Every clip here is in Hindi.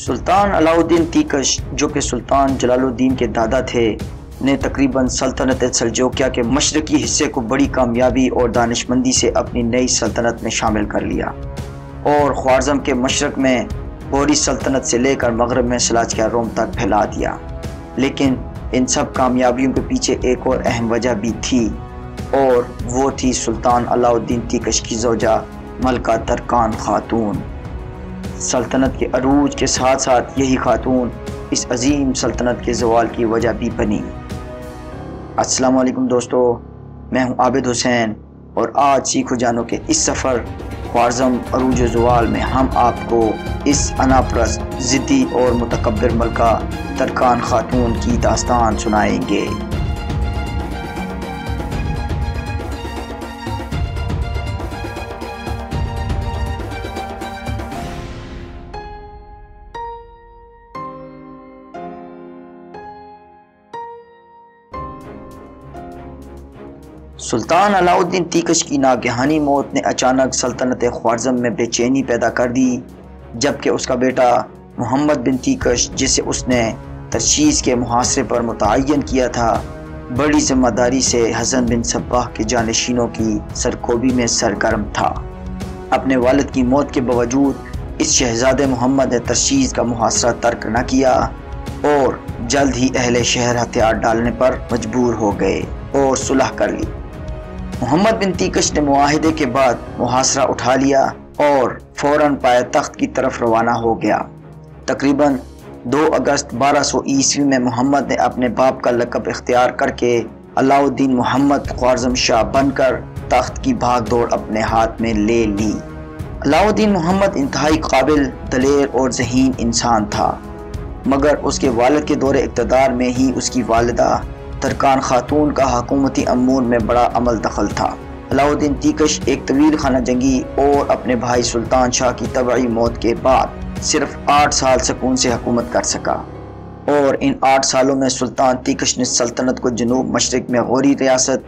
सुल्तान अलाउद्दीन तीकश, जो कि सुल्तान जलालुद्दीन के दादा थे, ने तकरीबन सल्तनत सलजोकिया के मशरकी हिस्से को बड़ी कामयाबी और दानिशमंदी से अपनी नई सल्तनत में शामिल कर लिया और ख्वारज़म के मशरक में पूरी सल्तनत से लेकर मगरब में सलाजकिया रोम तक फैला दिया। लेकिन इन सब कामयाबियों के पीछे एक और अहम वजह भी थी और वो थी सुल्तान अलाउद्दीन तीकश की जोजा मलका तरकान खातून। सल्तनत के अरूज के साथ साथ यही खातून इस अजीम सल्तनत के ज़वाल की वजह भी बनी। अस्सलामु अलैकुम दोस्तों, मैं हूं आबिद हुसैन और आज सीखो जानो के इस सफ़र ख्वारज़म अरूज ज़वाल में हम आपको इस अनाप्रस्त ज़िद्दी और मुतकब्बिर मलका तरकान खातून की दास्तान सुनाएंगे। सुल्तान अलाउद्दीन तीकश की नागहानी मौत ने अचानक सल्तनत ख्वारज़म में बेचैनी पैदा कर दी, जबकि उसका बेटा मोहम्मद बिन तीकश, जिसे उसने तशीस के मुहासरे पर मुतयन किया था, बड़ी जिम्मेदारी से हसन बिन सब्बाह के जानशीनों की सरकोबी में सरगर्म था। अपने वालिद की मौत के बावजूद इस शहजादे मोहम्मद ने तशीस का मुहासरा तर्क न किया और जल्द ही अहले शहर हथियार डालने पर मजबूर हो गए और सुलह कर ली। मोहम्मद बिन तीकश ने मुआहदे के बाद मुहासरा उठा लिया और फौरन पाए तख्त की तरफ रवाना हो गया। तकरीबन 2 अगस्त 1200 ईस्वी में मोहम्मद ने अपने बाप का लकब इख्तियार करके अलाउद्दीन मुहम्मद ख्वारज़म शाह बनकर तख्त की भागदौड़ अपने हाथ में ले ली। अलाउद्दीन मुहम्मद इंतहाई काबिल, दलेर और ज़हीन इंसान था, मगर उसके वालिद के दौरे इक़्तिदार में ही उसकी वालिदा तरकान खातून का हकूमती अमूर में बड़ा अमल दखल था। अलाउद्दीन तीकश एक तवील खाना जंगी और अपने भाई सुल्तान शाह की तबई मौत के बाद सिर्फ 8 साल सकून से हकूमत कर सका और इन 8 सालों में सुल्तान तीकश ने सल्तनत को जनूब मशरक में गौरी रियासत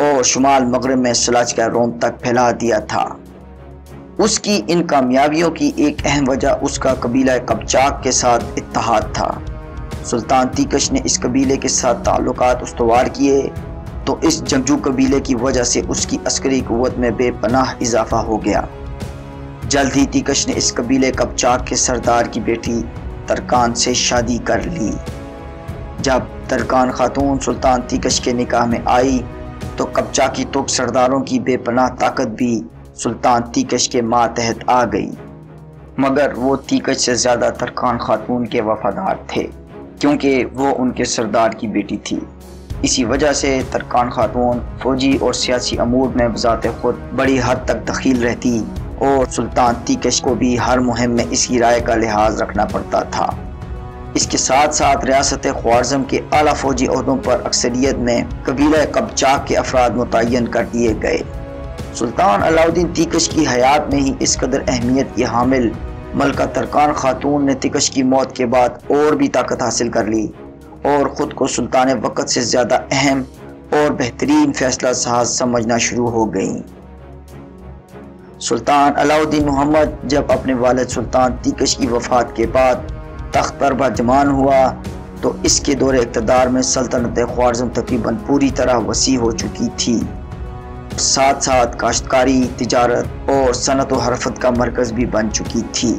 और शुमाल मगरब में सलाजकिया रोम तक फैला दिया था। उसकी इन कामयाबियों की एक अहम वजह उसका कबीला किपचाक के साथ इत्तेहाद था। सुल्तान तीकश ने इस कबीले के साथ ताल्लुकात उस्तवार किए तो इस जंगजू कबीले की वजह से उसकी अस्करी क़ुव्वत में बेपनाह इजाफा हो गया। जल्द ही तीकश ने इस कबीले किपचाक के सरदार की बेटी तरकान से शादी कर ली। जब तरकान खातून सुल्तान तीकश के निकाह में आई तो किपचाक की तुर्क सरदारों की बेपनाह ताकत भी सुल्तान तीकश के मातहत आ गई, मगर वो तीकश से ज़्यादा तरकान खातून के वफादार थे क्योंकि वो उनके सरदार की बेटी थी। इसी वजह से तरकान खातून फौजी और सियासी अमूर में बज़ात खुद बड़ी हद तक दखील रहती और सुल्तान तीकश को भी हर मुहिम में इसकी राय का लिहाज रखना पड़ता था। इसके साथ साथ रियासत ख्वारज़म के आला फौजी अहदों पर अक्सरियत में कबीला किपचाक के अफराद मुतय्यन कर दिए गए। सुल्तान अलाउद्दीन तीकश की हयात में ही इस कदर अहमियत की हामिल मलका तरकान खातून ने तीकश की मौत के बाद और भी ताकत हासिल कर ली और ख़ुद को सुल्तान वक़्त से ज़्यादा अहम और बेहतरीन फ़ैसला साज समझना शुरू हो गई। सुल्तान अलाउद्दीन मुहम्मद जब अपने वालिद सुल्तान तीकश की वफ़ात के बाद तख्त पर बाज़मान हुआ तो इसके दौरे इक़्तिदार में सल्तनत ख्वारज़म तकरीबन पूरी तरह वसी हो चुकी थी। साथ साथ काश्तकारी, तिजारत और सनत व हरफत का मरकज़ भी बन चुकी थी।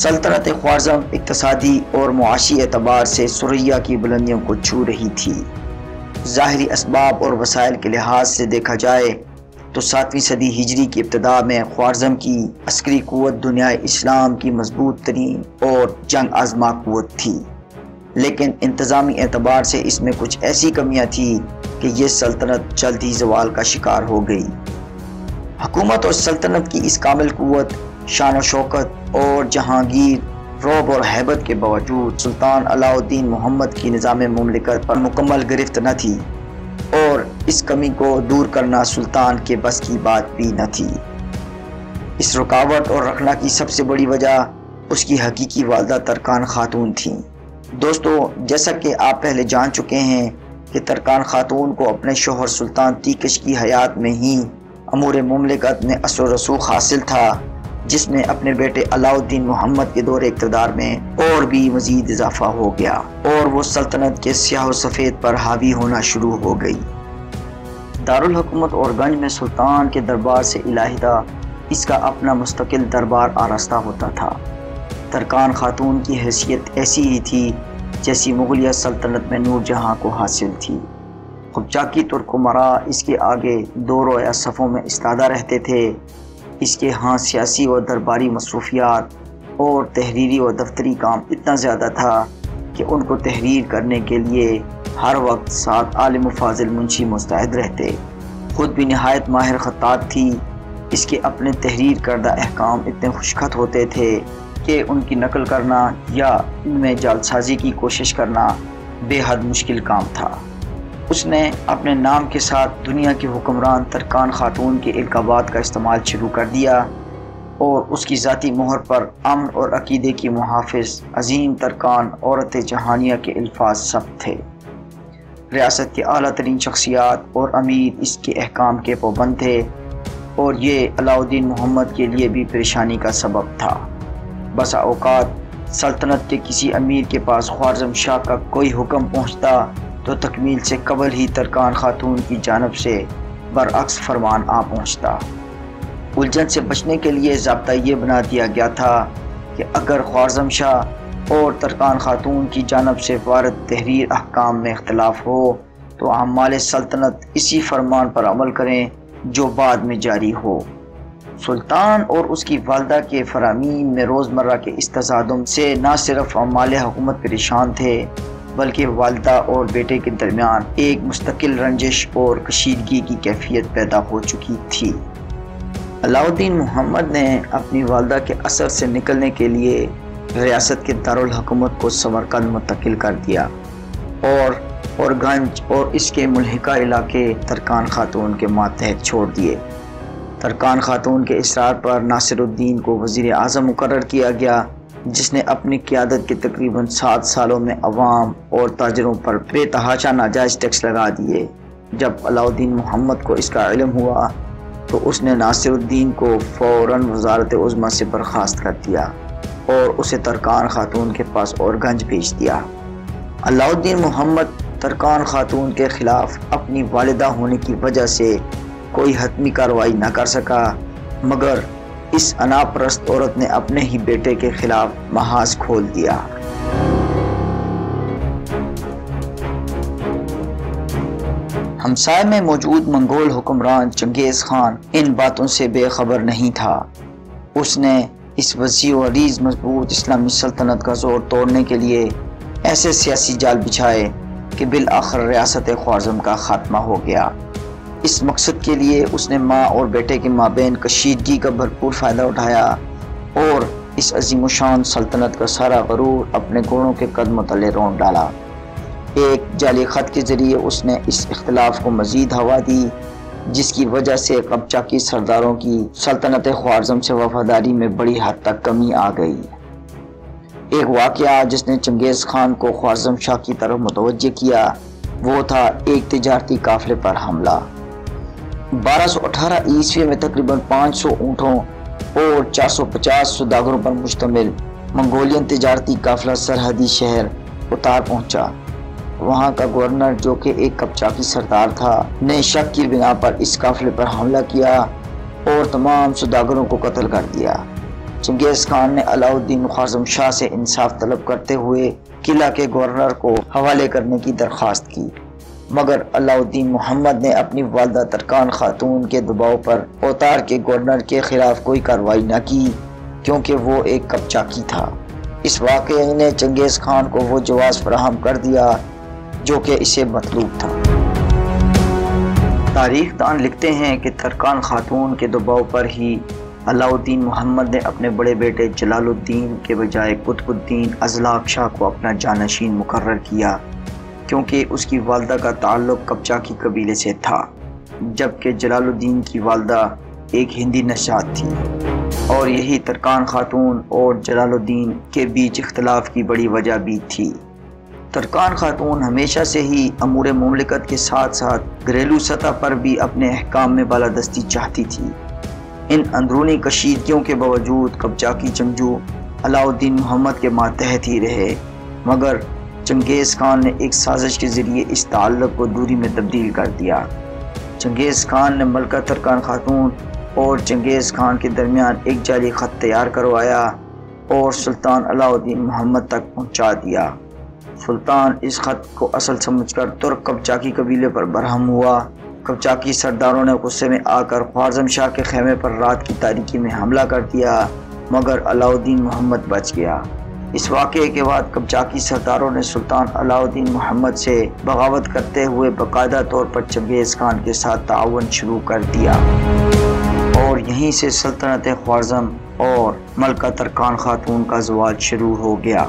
सल्तनत ख्वारज़म इक़्तिसादी और मुआशी एतबार से सुरैया की बुलंदियों को छू रही थी। ज़ाहिरी असबाब और वसाइल के लिहाज से देखा जाए तो 7वीं सदी हिजरी की इब्तदा में ख्वारज़म की अस्करी क़ुव्वत दुनिया इस्लाम की मजबूत तरीन और जंग आज़मा क़ुव्वत थी, लेकिन इंतज़ामी एतबार से इसमें कुछ ऐसी कमियाँ थीं कि ये सल्तनत जल्द ही ज़वाल का शिकार हो गई। हुकूमत और सल्तनत की इस कामिल क़ुव्वत, शान व शौकत और जहांगीर रौब और हैबत के बावजूद सुल्तान अलाउद्दीन मुहम्मद की निज़ाम मुमलिकत पर मुकम्मल गिरफ्त न थी और इस कमी को दूर करना सुल्तान के बस की बात भी न थी। इस रुकावट और रखना की सबसे बड़ी वजह उसकी हकीकी वालदा तरकान खातून थी। दोस्तों, जैसा कि आप पहले जान चुके हैं कि तरकान खातून को अपने शोहर सुल्तान तीकश की हयात में ही अमूर मुमलिकत में असर रसूख हासिल था जिसमें अपने बेटे अलाउद्दीन मोहम्मद के दौरे इक़्तिदार में और भी मज़ीद इजाफा हो गया और वो सल्तनत के स्याह सफ़ेद पर हावी होना शुरू हो गई। दारुल हुकूमत और गंज में सुल्तान के दरबार से इलाहिदा इसका अपना मुस्तकिल दरबार आरास्ता होता था। तरकान खातून की हैसियत ऐसी ही थी जैसी मुग़लिया सल्तनत में नूर जहाँ को हासिल थी। क़िपचाक़ की तुर्क उमरा इसके आगे दो रोया सफ़ों में इस्तादा रहते थे। इसके यहाँ सियासी और दरबारी मसरूफियात और तहरीरी और दफ्तरी काम इतना ज़्यादा था कि उनको तहरीर करने के लिए हर वक्त साथ आलिम फाजिल मुंशी मुस्तैद रहते। ख़ुद भी नहायत माहिर ख़त्ताब थी। इसके अपने तहरीर करदा अहकाम इतने खुशखत होते थे कि उनकी नकल करना या उनमें जालसाजी की कोशिश करना बेहद मुश्किल काम था। उसने अपने नाम के साथ दुनिया के हुक्मरान तरकान खातून के इल्काबात का इस्तेमाल शुरू कर दिया और उसकी ज़ाती मोहर पर अमन और अकीदे की मुहाफ़िज़ अजीम तरकान औरत जहानिया के अल्फाज सब थे। रियासत के आला तरीन शख्सियात और अमीर इसके अहकाम के पाबंद थे और ये अलाउद्दीन मोहम्मद के लिए भी परेशानी का सबब था। बसा औकात सल्तनत के किसी अमीर के पास ख्वारज़म शाह का कोई हुक्म पहुँचता तो तकमील से कबल ही तरकान खातून की जानब से बरअक्स फरमान आ पहुँचता। उलझन से बचने के लिए ज़ाब्ता ये बना दिया गया था कि अगर ख्वारज़म शाह और तरकान खातून की जानब से वारद तहरीर अहकाम में इख्तलाफ हो तो आमाल सल्तनत इसी फरमान पर अमल करें जो बाद में जारी हो। सुल्तान और उसकी वालदा के फरामीन में रोज़मर्रा के इस्तज़ादम से ना सिर्फ आमाल हुकूमत परेशान थे बल्कि वालदा और बेटे के दरमियान एक मुस्तकिल रंजिश और कशीदगी की कैफियत पैदा हो चुकी थी। अलाउद्दीन मोहम्मद ने अपनी वालदा के असर से निकलने के लिए रियासत के दारुल हुकूमत को समरकंद मुंतकिल कर दिया और गंज और इसके मुल्हिका इलाके तरकान खातून के मातहत छोड़ दिए। तरकान खातून के इसरार पर नासिर उद्दीन को वज़ीर आज़म मुकर्रर किया गया जिसने अपनी क़ियादत के तकरीबन 7 सालों में अवाम और ताजरों पर बेतहाशा नाजायज़ टैक्स लगा दिए। जब अलाउद्दीन मोहम्मद को इसका इल्म हुआ तो उसने नासिरुद्दीन को फ़ौरन वज़ारत उज़्मा से बर्खास्त कर दिया और उसे तरकान खातून के पास और गंज भेज दिया। अलाउद्दीन मोहम्मद तरकान खातून के ख़िलाफ़ अपनी वालिदा होने की वजह से कोई हतमी कार्रवाई ना कर सका, मगर इस अनापरस्त औरत ने अपने ही बेटे के खिलाफ महाज खोल दिया। हमसाय में मौजूद मंगोल हुक्मरान चंगेज़ खान इन बातों से बेखबर नहीं था। उसने इस वसीअ और अज़ीज़ मजबूत इस्लामी सल्तनत का जोर तोड़ने के लिए ऐसे सियासी जाल बिछाए कि बिल आखिर रियासत ख्वारज़म का खात्मा हो गया। इस मकसद के लिए उसने माँ और बेटे के माबेन कशीदगी का भरपूर फ़ायदा उठाया और इस अजीम शान सल्तनत का सारा गरूर अपने घोड़ों के कदमों तले रौंद डाला। एक जाली ख़त के ज़रिए उसने इस इख्तलाफ को मज़ीद हवा दी जिसकी वजह से क़िपचाक़ी सरदारों की सल्तनत ख्वारज़म से वफादारी में बड़ी हद तक कमी आ गई। एक वाक़या जिसने चंगेज़ खान को ख्वारज़म शाह की तरफ मुतवज्जे किया वो था एक तिजारती काफ़िले पर हमला। 1218 ईस्वी में तकरीबन 500 ऊँटों और 450 सुदागरों पर मुश्तमिल मंगोलियन तिजारती काफिला सरहदी शहर ओत्रार पहुँचा। वहाँ का गवर्नर जो कि एक क़िपचाक़ी सरदार था ने शक की बिना पर इस काफिले पर हमला किया और तमाम सुदागरों को कत्ल कर दिया। चंगेज़ खान ने अलाउद्दीन ख्वारज़म शाह से इंसाफ तलब करते हुए किला के गवर्नर को हवाले करने की दरख्वास्त की, मगर अलाउद्दीन मोहम्मद ने अपनी वालदा तरकान खातून के दबाव पर ओत्रार के गवर्नर के ख़िलाफ़ कोई कार्रवाई न की क्योंकि वो एक क़िपचाक़ी था। इस वाक़े ने चंगेज़ खान को वो जवाज़ फराहम कर दिया जो कि इसे मतलूब था। तारीख़ दान लिखते हैं कि तरकान खातून के दबाव पर ही अलाउद्दीन मोहम्मद ने अपने बड़े बेटे जलालुद्दीन के बजाय क़ुतबुद्दीन अज़बाक शाह को अपना जानशीन मुकर्रर किया क्योंकि उसकी वालदा का ताल्लुक़ क़िपचाक़ी कबीले से था जबकि जलालुद्दीन की वालदा एक हिंदी नशात थी और यही तरकान खातून और जलालुद्दीन के बीच इख्तलाफ की बड़ी वजह भी थी। तरकान खातून हमेशा से ही अमूर मुमलिकत के साथ साथ घरेलू सतह पर भी अपने अहकाम में बालादस्ती चाहती थी। इन अंदरूनी कशीदगियों के बावजूद कब्जाकी जंगजू अलाउद्दीन मोहम्मद के मातहत ही रहे, मगर चंगेज़ खान ने एक साजिश के ज़रिए इस ताल्लुक़ को दूरी में तब्दील कर दिया। चंगेज़ खान ने मलका तरकान खातून और चंगेज़ खान के दरमियान एक जाली ख़त तैयार करवाया और सुल्तान अलाउद्दीन मोहम्मद तक पहुंचा दिया। सुल्तान इस ख़त को असल समझकर तुर्क कब्जाकी कबीले पर बरहम हुआ। कब्जाकी सरदारों ने गुस्से में आकर ख्वारज़म शाह के खेमे पर रात की तारीकी में हमला कर दिया, मगर अलाउद्दीन मोहम्मद बच गया। इस वाक़े के बाद कब्जाकी सरदारों ने सुल्तान अलाउद्दीन मोहम्मद से बगावत करते हुए बाकायदा तौर पर चंगेज़ खान के साथ ताउन शुरू कर दिया और यहीं से सल्तनत ख्वारज़म और मलका तरकान खातून का ज़वाल शुरू हो गया।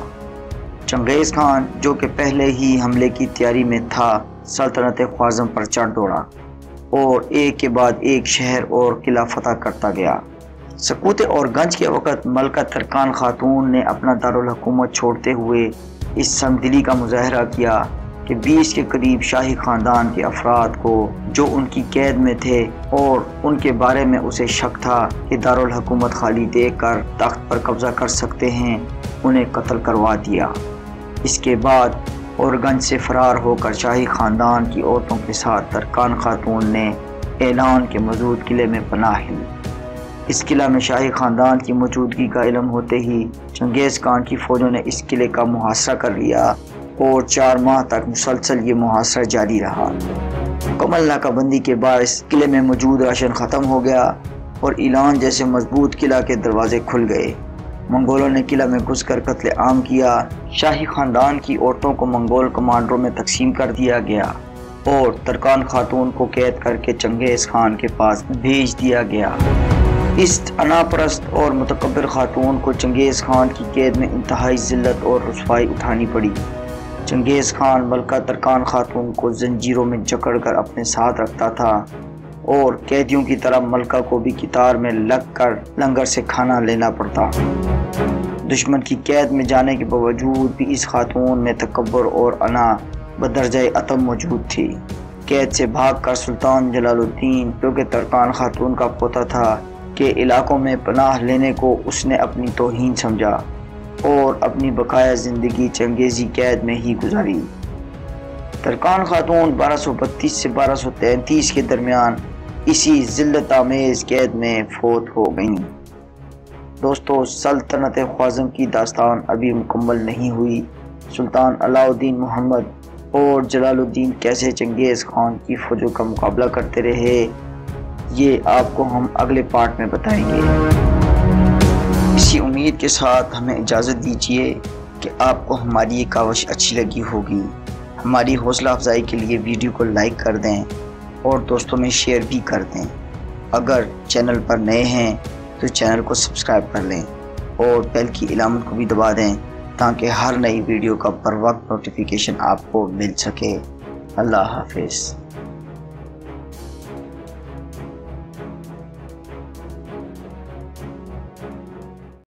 चंगेज़ खान, जो कि पहले ही हमले की तैयारी में था, सल्तनत ख्वारज़म पर चढ़ दौड़ा और एक के बाद एक शहर और किला फतह करता गया। सकूत और गंज के वक़्त मलका तरकान खातून ने अपना दारुल हुकूमत छोड़ते हुए इस समदिली का मुजाहरा किया कि 20 के करीब शाही ख़ानदान के अफराद को जो उनकी कैद में थे और उनके बारे में उसे शक था कि दारुल हुकूमत खाली देकर तख्त पर कब्ज़ा कर सकते हैं, उन्हें कत्ल करवा दिया। इसके बाद और गंज से फ़रार होकर शाही ख़ानदान की औरतों के साथ तरकान खातून ने एलान के मौजूद किले में पनाह ली। इस किला में शाही ख़ानदान की मौजूदगी का इलम होते ही चंगेज़ खान की फ़ौजों ने इस किले का मुहासरा कर लिया और 4 माह तक मुसलसल ये मुहासरा जारी रहा। मुकम्मल नाकाबंदी के बायस किले में मौजूद राशन ख़त्म हो गया और इलान जैसे मजबूत किला के दरवाजे खुल गए। मंगोलों ने किला में घुस कर कत्ल आम किया। शाही ख़ानदान की औरतों को मंगोल कमांडरों में तकसीम कर दिया गया और तरकान खातून को कैद करके चंगेज़ खान के पास भेज दिया गया। इस अनापरस्त और मुतकब्बिर खातून को चंगेज़ खान की कैद में इंतहाई ज़िल्लत और रुसवाई उठानी पड़ी। चंगेज़ खान मलका तरकान खातून को जंजीरों में जकड़ कर अपने साथ रखता था और कैदियों की तरह मलका को भी कितार में लग कर लंगर से खाना लेना पड़ता। दुश्मन की कैद में जाने के बावजूद भी इस खातून में तकब्बुर और अना बदरजाए अतम मौजूद थी। कैद से भाग कर सुल्तान जलालुद्दीन, क्योंकि तरकान खातून का पोता था, के इलाकों में पनाह लेने को उसने अपनी तौहीन समझा और अपनी बकाया ज़िंदगी चंगेज़ी कैद में ही गुजारी। तरकान खातून 1232 से 1233 के दरमियान इसी ज़िल्लत आमेज़ कैद में फौत हो गईं। दोस्तों, सल्तनत ख्वारज़म की दास्तान अभी मुकम्मल नहीं हुई। सुल्तान अलाउद्दीन मोहम्मद और जलालुद्दीन कैसे चंगेज़ खान की फ़ौजों का मुकाबला करते रहे, ये आपको हम अगले पार्ट में बताएंगे। इसी उम्मीद के साथ हमें इजाज़त दीजिए कि आपको हमारी ये कावश अच्छी लगी होगी। हमारी हौसला अफजाई के लिए वीडियो को लाइक कर दें और दोस्तों में शेयर भी कर दें। अगर चैनल पर नए हैं तो चैनल को सब्सक्राइब कर लें और बेल की इलामत को भी दबा दें ताकि हर नई वीडियो का बर वक्त नोटिफिकेशन आपको मिल सके। अल्लाह हाफिज़।